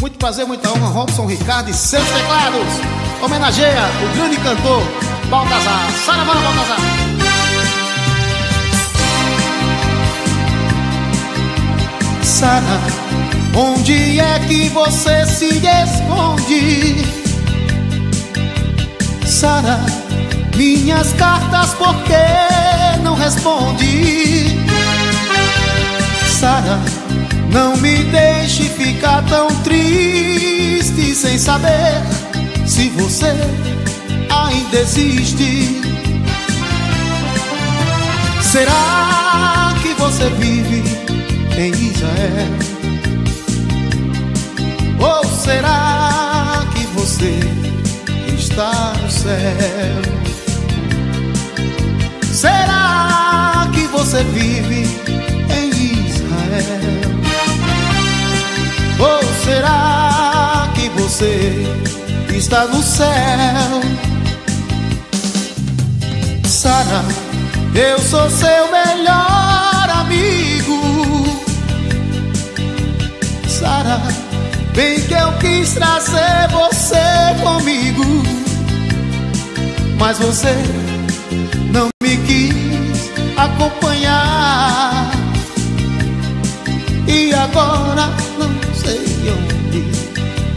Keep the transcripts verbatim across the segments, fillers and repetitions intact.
Muito prazer, muita honra, Robson Ricardo e seus teclados. Homenageia o grande cantor Baltazar Sara. Bora, Baltazar. Sara, onde é que você se esconde? Sara, minhas cartas por que não responde? Sara, não me deixe ficar tão triste sem saber se você ainda existe. Será que você vive em Israel? Ou será que você está no céu? Será que você vive em Israel? Ou será que você está no céu? Sara, eu sou seu melhor amigo. Sara, bem que eu quis trazer você comigo, mas você não me quis acompanhar. E agora não sei onde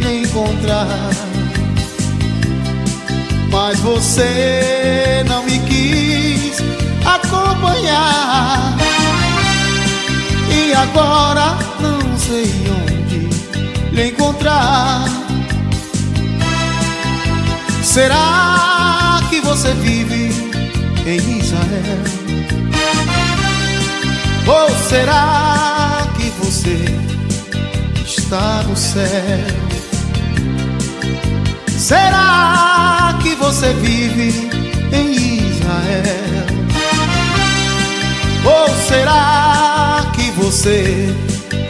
me encontrar. Mas você não me quis acompanhar. E agora não sei onde lhe encontrar. Será que você vive em Israel? Ou será que você está no céu? Será que você vive em Israel? Ou será que você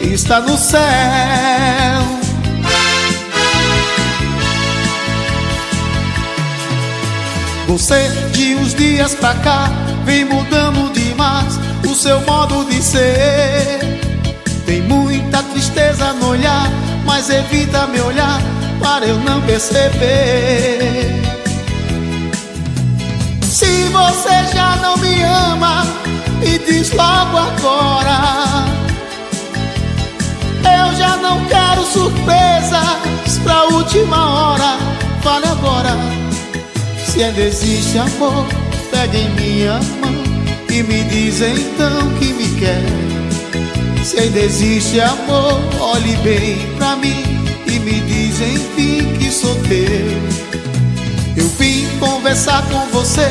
está no céu? Você de uns dias pra cá vem mudando demais o seu modo de ser. Tem muita tristeza no olhar, mas evita me olhar para eu não perceber. Se você já não me ama, me diz logo agora. Eu já não quero surpresas pra última hora. Fale agora. Se ainda existe amor, pega em minha mão e me diz então que me quer. Se ainda existe amor, olhe bem pra mim e me diz enfim que sou teu. Eu vim conversar com você,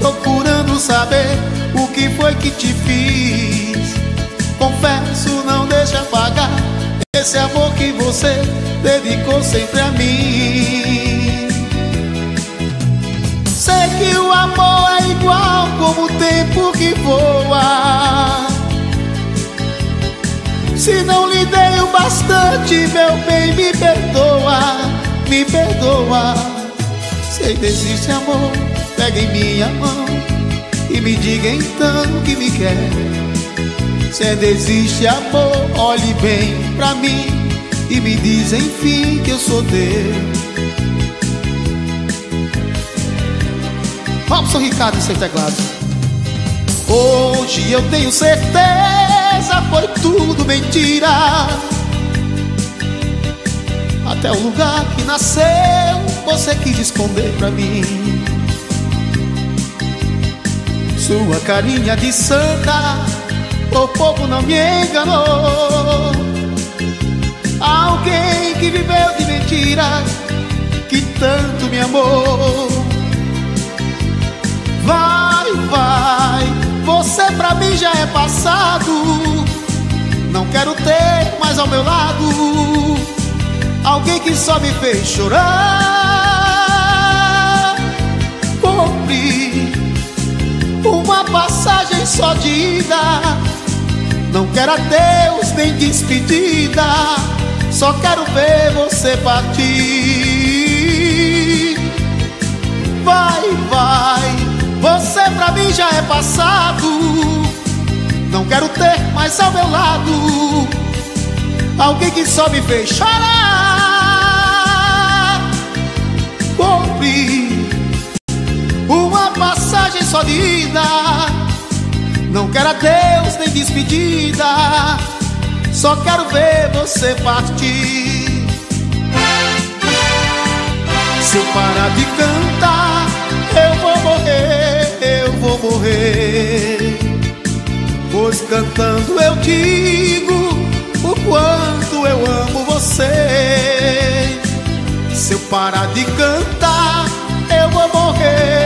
procurando saber o que foi que te fiz. Confesso, não deixa apagar esse amor que você dedicou sempre a mim. Sei que o amor é igual como o tempo que voa. Se não lhe dei o bastante, meu bem, me perdoa, me perdoa. Se ainda existe amor, pega em minha mão e me diga então que me quer. Se ainda existe amor, olhe bem pra mim e me diz enfim que eu sou teu. Robson Ricardo e seu teclado. Hoje eu tenho certeza, foi tudo mentira. Até o lugar que nasceu, você quis esconder pra mim. Sua carinha de santa, por pouco não me enganou. Alguém que viveu de mentiras, que tanto me amou. Vai, vai, você pra mim já é passado. Não quero ter mais ao meu lado alguém que só me fez chorar. Compre uma passagem só de ida. Não quero adeus nem despedida. Só quero ver você partir. Vai, vai, você pra mim já é passado. Não quero ter mais ao meu lado alguém que só me fez chorar. Compre uma passagem só de ida, não quero adeus nem despedida, só quero ver você partir. Se eu parar de cantar, eu vou morrer, eu vou morrer, pois cantando eu digo o quanto eu amo você. Se eu parar de cantar, eu vou morrer,